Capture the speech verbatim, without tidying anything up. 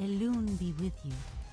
Elune be with you.